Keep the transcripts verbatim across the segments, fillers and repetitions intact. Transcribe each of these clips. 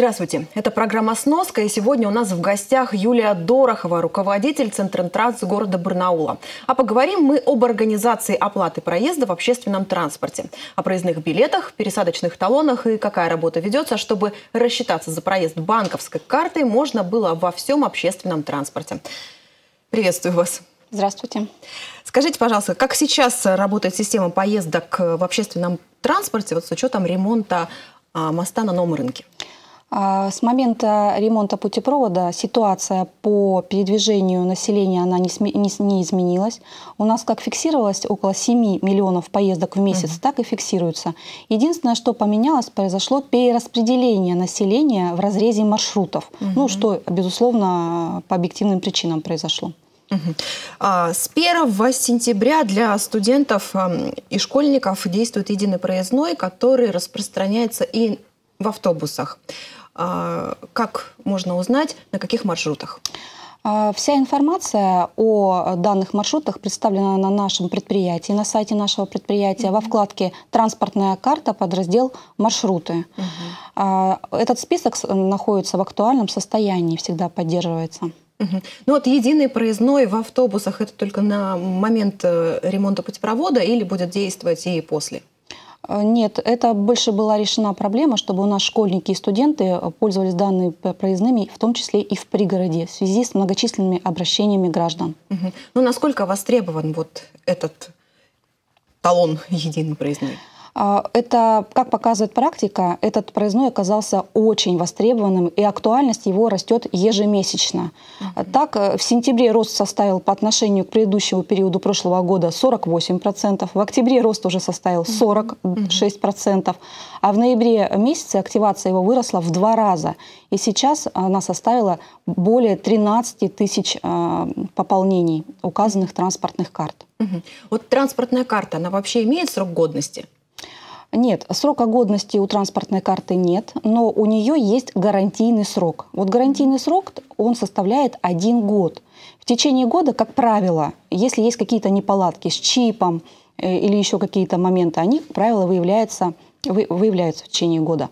Здравствуйте, это программа «Сноска», и сегодня у нас в гостях Юлия Дорохова, руководитель Центр-Транс города Барнаула. А поговорим мы об организации оплаты проезда в общественном транспорте, о проездных билетах, пересадочных талонах и какая работа ведется, чтобы рассчитаться за проезд банковской картой можно было во всем общественном транспорте. Приветствую вас. Здравствуйте. Скажите, пожалуйста, как сейчас работает система поездок в общественном транспорте вот с учетом ремонта а, моста на Новом рынке? С момента ремонта путепровода ситуация по передвижению населения она не, не, не изменилась. У нас как фиксировалось около семи миллионов поездок в месяц, угу. так и фиксируется. Единственное, что поменялось, произошло перераспределение населения в разрезе маршрутов. Угу. Ну, что, безусловно, по объективным причинам произошло. Угу. С первого сентября для студентов и школьников действует единый проездной, который распространяется и в автобусах. Как можно узнать, на каких маршрутах? Вся информация о данных маршрутах представлена на нашем предприятии, на сайте нашего предприятия, mm-hmm. во вкладке «Транспортная карта», подраздел «Маршруты». Mm-hmm. Этот список находится в актуальном состоянии, всегда поддерживается. Угу. Ну вот единый проездной в автобусах — это только на момент ремонта путепровода или будет действовать и после? Нет, это больше была решена проблема, чтобы у нас школьники и студенты пользовались данными проездными, в том числе и в пригороде, в связи с многочисленными обращениями граждан. Угу. Ну насколько востребован вот этот талон единый проездной? Это, как показывает практика, этот проездной оказался очень востребованным, и актуальность его растет ежемесячно. Mm-hmm. Так, в сентябре рост составил по отношению к предыдущему периоду прошлого года сорок восемь процентов, в октябре рост уже составил сорок шесть процентов, mm-hmm. а в ноябре месяце активация его выросла в два раза. И сейчас она составила более тринадцати тысяч пополнений указанных транспортных карт. Mm-hmm. Вот транспортная карта, она вообще имеет срок годности? Нет, срока годности у транспортной карты нет, но у нее есть гарантийный срок. Вот гарантийный срок, он составляет один год. В течение года, как правило, если есть какие-то неполадки с чипом или еще какие-то моменты, они, как правило, выявляются, выявляются в течение года.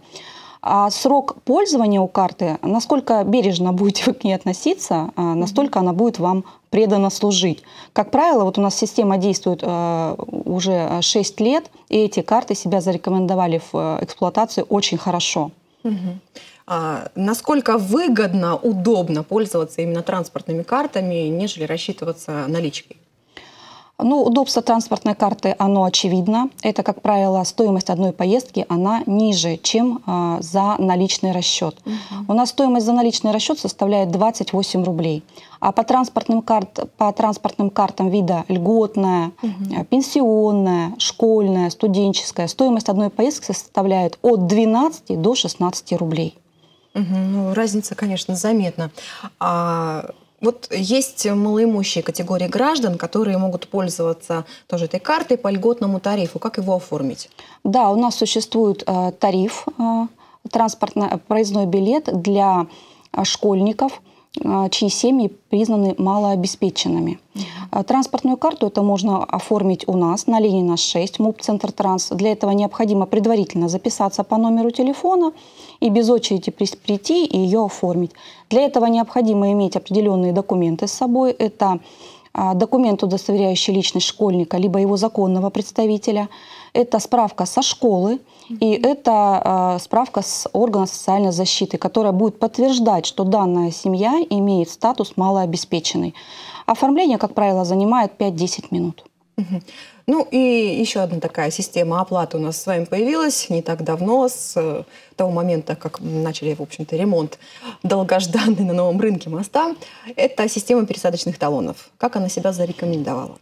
А срок пользования у карты, насколько бережно будете вы к ней относиться, настолько она будет вам преданно служить. Как правило, вот у нас система действует уже шесть лет, и эти карты себя зарекомендовали в эксплуатации очень хорошо. Угу. А насколько выгодно, удобно пользоваться именно транспортными картами, нежели рассчитываться наличкой? Ну, удобство транспортной карты, оно очевидно. Это, как правило, стоимость одной поездки, она ниже, чем э, за наличный расчет. Uh-huh. У нас стоимость за наличный расчет составляет двадцать восемь рублей. А по транспортным, карт, по транспортным картам вида льготная, uh-huh. пенсионная, школьная, студенческая, стоимость одной поездки составляет от двенадцати до шестнадцати рублей. Uh-huh. Ну, разница, конечно, заметна. А... Вот есть малоимущие категории граждан, которые могут пользоваться тоже этой картой по льготному тарифу. Как его оформить? Да, у нас существует э, тариф, э, транспортный проездной билет для э, школьников, э, чьи семьи признаны малообеспеченными. Mm-hmm. Транспортную карту это можно оформить у нас на Ленина шесть, МУП «Центр-Транс». Для этого необходимо предварительно записаться по номеру телефона и без очереди прийти и ее оформить. Для этого необходимо иметь определенные документы с собой. Это документ, удостоверяющий личность школьника, либо его законного представителя. Это справка со школы и это справка с органа социальной защиты, которая будет подтверждать, что данная семья имеет статус малообеспеченной. Оформление, как правило, занимает пять-десять минут. Ну и еще одна такая система оплаты у нас с вами появилась не так давно, с того момента, как начали, в общем-то, ремонт долгожданный на новом рынке моста. Это система пересадочных талонов. Как она себя зарекомендовала?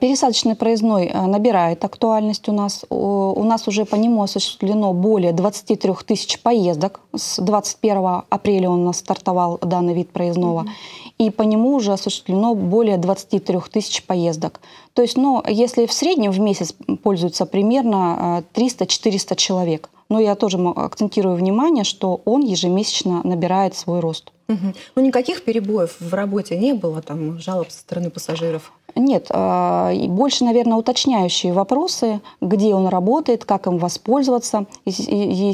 Пересадочный проездной набирает актуальность у нас. У нас уже по нему осуществлено более двадцати трёх тысяч поездок. С двадцать первого апреля у нас стартовал данный вид проездного. Mm-hmm. И по нему уже осуществлено более двадцати трёх тысяч поездок. То есть, ну, если в среднем в месяц пользуются примерно триста-четыреста человек. Но я тоже акцентирую внимание, что он ежемесячно набирает свой рост. Угу. Ну, никаких перебоев в работе не было, там, жалоб со стороны пассажиров? Нет, больше, наверное, уточняющие вопросы, где он работает, как им воспользоваться. И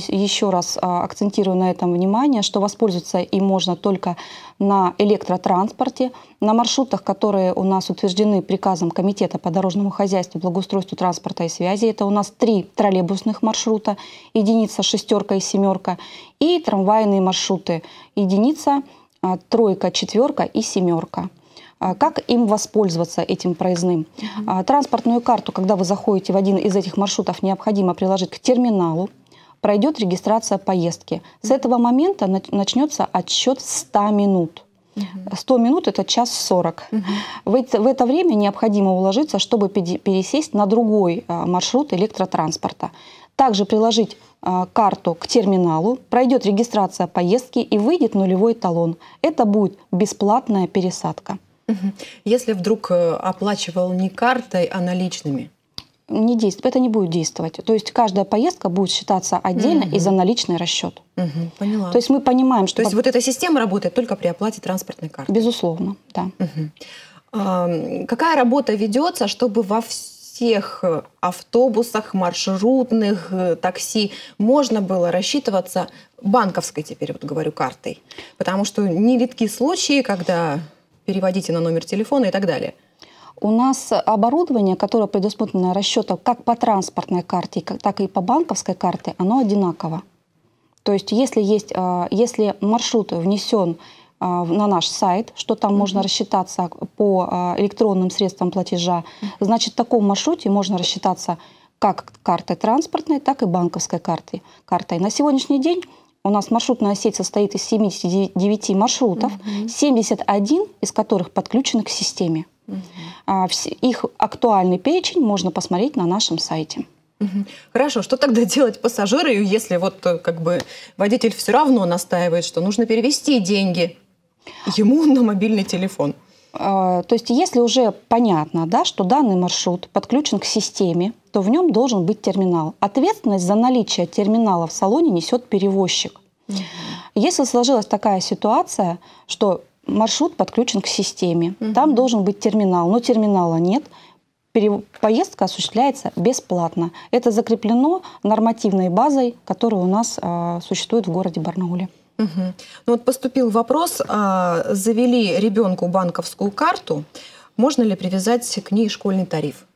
еще раз акцентирую на этом внимание, что воспользоваться им можно только на электротранспорте, на маршрутах, которые у нас утверждены приказом Комитета по дорожному хозяйству, благоустройству транспорта и связи. Это у нас три троллейбусных маршрута, единица, шестерка и семерка, и трамвайные маршруты, единица, тройка, четверка и семерка. Как им воспользоваться, этим проездным? Mm-hmm. Транспортную карту, когда вы заходите в один из этих маршрутов, необходимо приложить к терминалу, пройдет регистрация поездки. Mm-hmm. С этого момента начнется отсчет ста минут. Mm-hmm. сто минут – это час сорок. Mm-hmm. в, в это время необходимо уложиться, чтобы пересесть на другой маршрут электротранспорта. Также приложить карту к терминалу, пройдет регистрация поездки и выйдет нулевой талон. Это будет бесплатная пересадка. Если вдруг оплачивал не картой, а наличными? Не действует, это не будет действовать. То есть каждая поездка будет считаться отдельно угу. и за наличный расчет. Угу, поняла. То есть мы понимаем, что... То есть под... вот эта система работает только при оплате транспортной карты? Безусловно, да. Угу. А какая работа ведется, чтобы во всех автобусах, маршрутных, такси можно было рассчитываться банковской, теперь вот говорю, картой? Потому что нередки случаи, когда... переводите на номер телефона и так далее. У нас оборудование, которое предусмотрено расчетом как по транспортной карте, так и по банковской карте, оно одинаково. То есть если, есть, если маршрут внесен на наш сайт, что там Mm-hmm. можно рассчитаться по электронным средствам платежа, Mm-hmm. значит, в таком маршруте можно рассчитаться как картой транспортной, так и банковской картой. картой. На сегодняшний день у нас маршрутная сеть состоит из семидесяти девяти маршрутов, угу. семьдесят один из которых подключены к системе. Угу. Их актуальный перечень можно посмотреть на нашем сайте. Угу. Хорошо, что тогда делать пассажиру, если вот как бы водитель все равно настаивает, что нужно перевести деньги ему на мобильный телефон? То есть если уже понятно, да, что данный маршрут подключен к системе, то в нем должен быть терминал. Ответственность за наличие терминала в салоне несет перевозчик. Mm-hmm. Если сложилась такая ситуация, что маршрут подключен к системе, mm-hmm. там должен быть терминал, но терминала нет, поездка осуществляется бесплатно. Это закреплено нормативной базой, которая у нас а, существует в городе Барнауле. Угу. Ну вот поступил вопрос, а, завели ребенку банковскую карту, можно ли привязать к ней школьный тариф?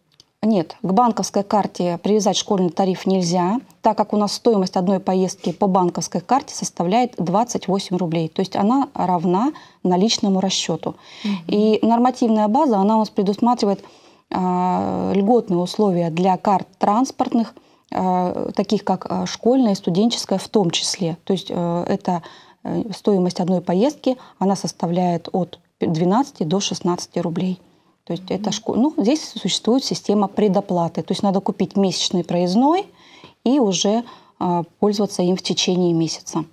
Нет, к банковской карте привязать школьный тариф нельзя, так как у нас стоимость одной поездки по банковской карте составляет двадцать восемь рублей, то есть она равна наличному расчету. Угу. И нормативная база, она у нас предусматривает а, льготные условия для карт транспортных, таких как школьная и студенческая в том числе. То есть это стоимость одной поездки, она составляет от двенадцати до шестнадцати рублей. То есть mm-hmm. это школ... ну, здесь существует система предоплаты. То есть надо купить месячный проездной и уже пользоваться им в течение месяца.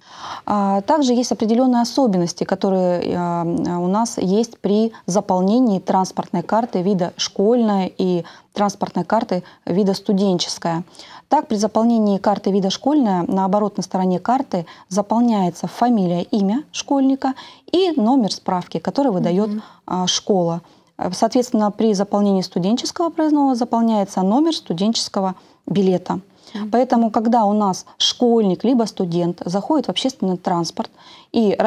Также есть определенные особенности, которые у нас есть при заполнении транспортной карты вида школьная и транспортной карты вида студенческая. Так, при заполнении карты вида школьная на оборотной стороне карты заполняется фамилия, имя школьника и номер справки, который выдает Mm-hmm. школа. Соответственно, при заполнении студенческого проездного заполняется номер студенческого билета. Поэтому, когда у нас школьник либо студент заходит в общественный транспорт и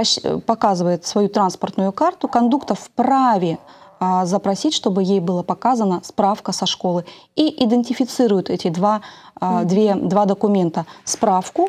показывает свою транспортную карту, кондуктор вправе а, запросить, чтобы ей была показана справка со школы. И идентифицирует эти два, а, две, два документа. Справку,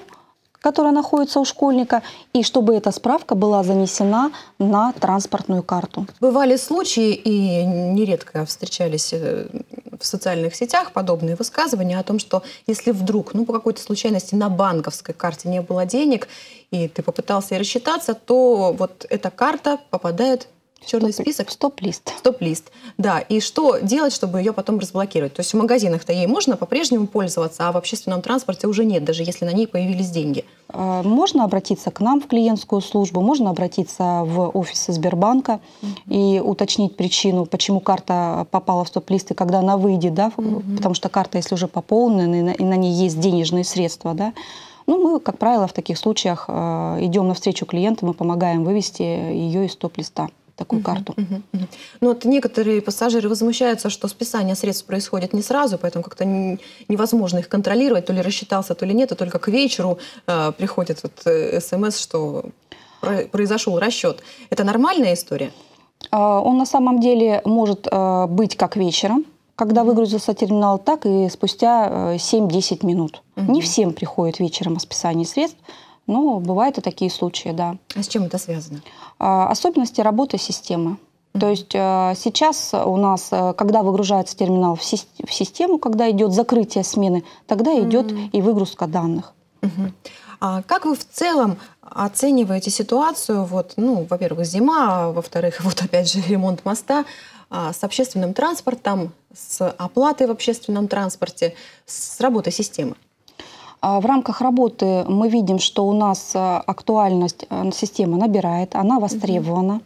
которая находится у школьника, и чтобы эта справка была занесена на транспортную карту. Бывали случаи, и нередко встречались в социальных сетях подобные высказывания о том, что если вдруг, ну, по какой-то случайности на банковской карте не было денег, и ты попытался рассчитаться, то вот эта карта попадает в черный список. Стоп-лист. Стоп-лист, да. И что делать, чтобы ее потом разблокировать? То есть в магазинах-то ей можно по-прежнему пользоваться, а в общественном транспорте уже нет, даже если на ней появились деньги. Можно обратиться к нам в клиентскую службу, можно обратиться в офисы Сбербанка Mm-hmm. и уточнить причину, почему карта попала в стоп-лист и когда она выйдет, да, Mm-hmm. потому что карта, если уже пополнена, и на ней есть денежные средства, да, ну, мы, как правило, в таких случаях идем навстречу клиенту, мы помогаем вывести ее из стоп-листа. такую карту. Uh-huh, uh-huh. Ну, вот некоторые пассажиры возмущаются, что списание средств происходит не сразу, поэтому как-то невозможно их контролировать, то ли рассчитался, то ли нет, а только к вечеру э, приходит вот смс, что произошел расчет. Это нормальная история? Он на самом деле может быть как вечером, когда выгрузился терминал, так и спустя семь-десять минут. Uh-huh. Не всем приходит вечером о списании средств. Ну, бывают и такие случаи, да. А с чем это связано? Особенности работы системы. Mm-hmm. То есть сейчас у нас, когда выгружается терминал в систему, когда идет закрытие смены, тогда mm-hmm. идет и выгрузка данных. Mm-hmm. А как вы в целом оцениваете ситуацию? Вот, ну, во-первых, зима, а во-вторых, вот опять же ремонт моста а с общественным транспортом, с оплатой в общественном транспорте, с работой системы. В рамках работы мы видим, что у нас актуальность системы набирает, она востребована.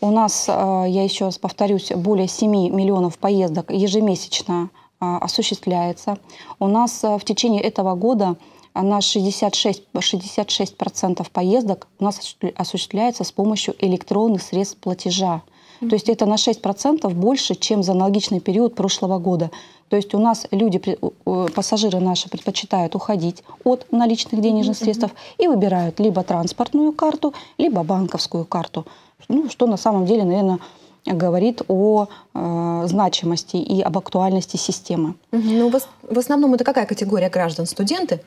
У нас, я еще раз повторюсь, более семи миллионов поездок ежемесячно осуществляется. У нас в течение этого года на шестьдесят шесть процентов поездок у нас осуществляется с помощью электронных средств платежа. То есть это на шесть процентов больше, чем за аналогичный период прошлого года. То есть у нас люди, пассажиры наши предпочитают уходить от наличных денежных mm-hmm. средств и выбирают либо транспортную карту, либо банковскую карту. Ну, что на самом деле, наверное, говорит о э, значимости и об актуальности системы. Mm-hmm. Ну, в основном это какая категория граждан? Студенты?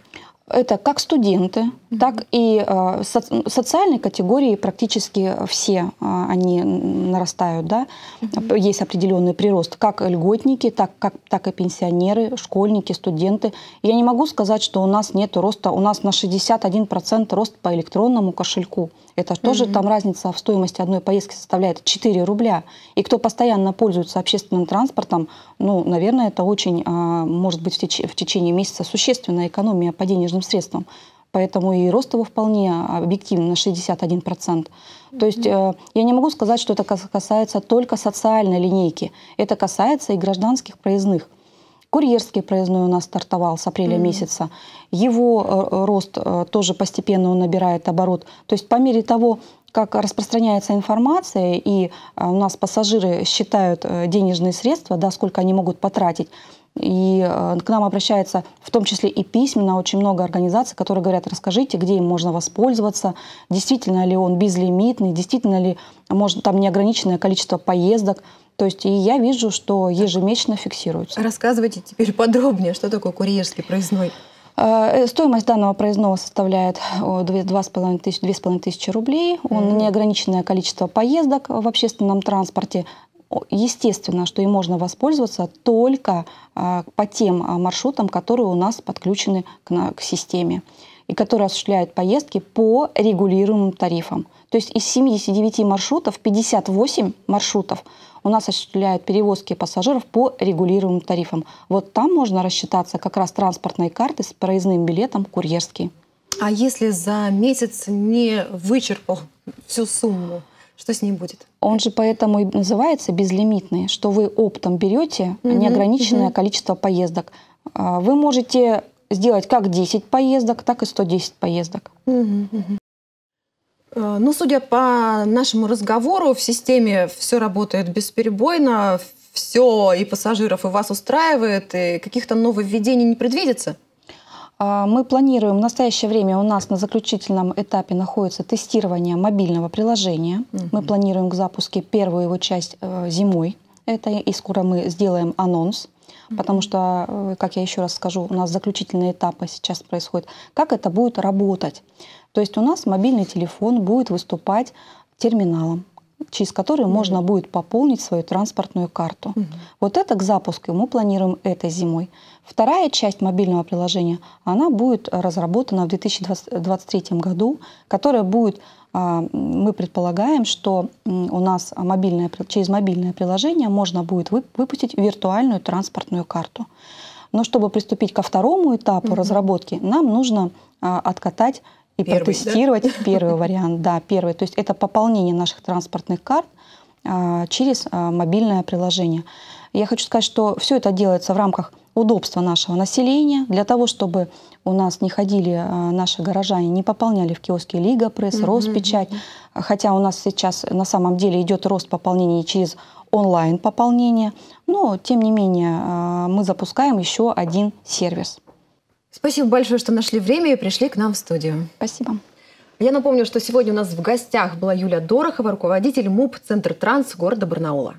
Это как студенты, mm-hmm. так и э, со- социальные категории практически все э, они нарастают. Да? Mm-hmm. Есть определенный прирост как льготники, так, как, так и пенсионеры, школьники, студенты. Я не могу сказать, что у нас нет роста. У нас на шестьдесят один процент рост по электронному кошельку. Это mm-hmm. тоже там разница в стоимости одной поездки составляет четыре рубля. И кто постоянно пользуется общественным транспортом, ну, наверное, это очень, э, может быть, в, теч- в течение месяца существенная экономия по денежным средством. Поэтому и рост его вполне объективно на шестьдесят один процент. Mm-hmm. То есть э, я не могу сказать, что это касается только социальной линейки. Это касается и гражданских проездных. Курьерский проездной у нас стартовал с апреля mm-hmm. месяца. Его э, рост э, тоже постепенно он набирает оборот. То есть по мере того, как распространяется информация, и э, у нас пассажиры считают э, денежные средства, да, сколько они могут потратить, и к нам обращается в том числе и письменно очень много организаций, которые говорят, расскажите, где им можно воспользоваться, действительно ли он безлимитный, действительно ли может, там неограниченное количество поездок. То есть и я вижу, что ежемесячно фиксируется. Рассказывайте теперь подробнее, что такое курьерский проездной. Стоимость данного проездного составляет две с половиной тысячи рублей. Он mm-hmm. неограниченное количество поездок в общественном транспорте. Естественно, что им можно воспользоваться только а, по тем а, маршрутам, которые у нас подключены к, на, к системе и которые осуществляют поездки по регулируемым тарифам. То есть из семидесяти девяти маршрутов, пятьдесят восемь маршрутов у нас осуществляют перевозки пассажиров по регулируемым тарифам. Вот там можно рассчитаться как раз транспортной картой с проездным билетом курьерский. А если за месяц не вычерпал всю сумму? Что с ним будет? Он же поэтому и называется безлимитный, что вы оптом берете mm-hmm. неограниченное mm-hmm. количество поездок. Вы можете сделать как десять поездок, так и сто десять поездок. Mm-hmm. Mm-hmm. Ну, судя по нашему разговору, в системе все работает бесперебойно, все и пассажиров, и вас устраивает, и каких-то нововведений не предвидится? Мы планируем, в настоящее время у нас на заключительном этапе находится тестирование мобильного приложения. Mm-hmm. Мы планируем к запуске первую его часть э, зимой. Это, и скоро мы сделаем анонс, mm-hmm. потому что, как я еще раз скажу, у нас заключительные этапы сейчас происходят. Как это будет работать? То есть у нас мобильный телефон будет выступать терминалом, через который mm-hmm. можно будет пополнить свою транспортную карту. Mm-hmm. Вот это к запуску мы планируем этой зимой. Вторая часть мобильного приложения, она будет разработана в две тысячи двадцать третьем году, которая будет, мы предполагаем, что у нас мобильное, через мобильное приложение можно будет выпустить виртуальную транспортную карту. Но чтобы приступить ко второму этапу mm-hmm. разработки, нам нужно откатать и первый, протестировать да? первый вариант, да, первый. То есть это пополнение наших транспортных карт а, через а, мобильное приложение. Я хочу сказать, что все это делается в рамках удобства нашего населения, для того, чтобы у нас не ходили наши горожане, не пополняли в киоске Лига Пресс, mm-hmm. Роспечать. Хотя у нас сейчас на самом деле идет рост пополнений через онлайн-пополнение. Но, тем не менее, мы запускаем еще один сервис. Спасибо большое, что нашли время и пришли к нам в студию. Спасибо. Я напомню, что сегодня у нас в гостях была Юлия Дорохова, руководитель МУП «Центр-Транс» города Барнаула.